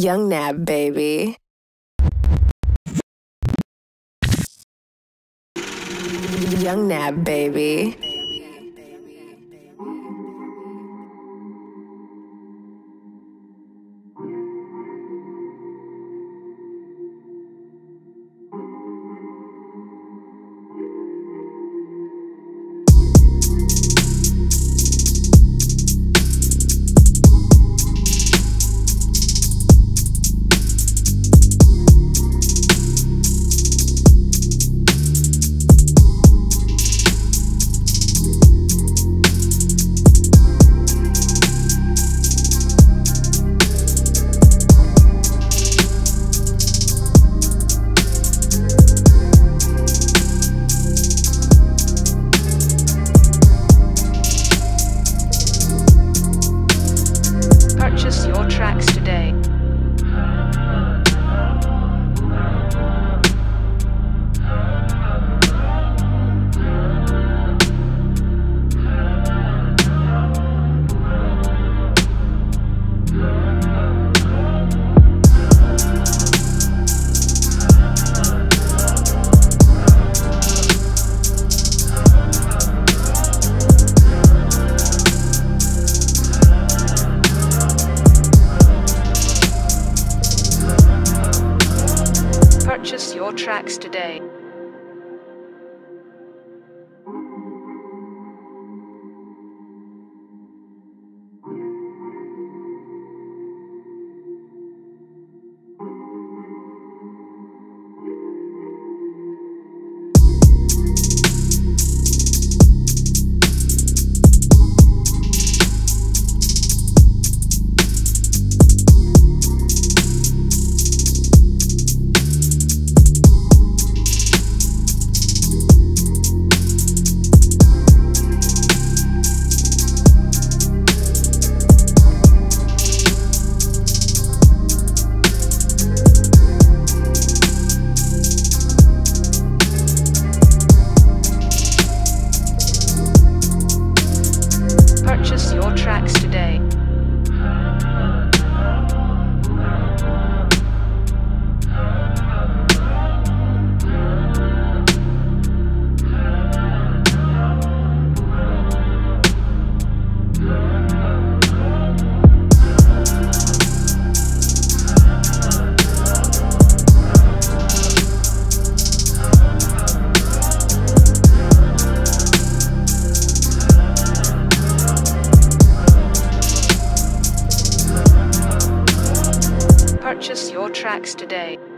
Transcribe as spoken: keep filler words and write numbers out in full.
Yung Nab, baby. Yung Nab, baby. Purchase your tracks today. Purchase your tracks today. Purchase your tracks today. Purchase your tracks today.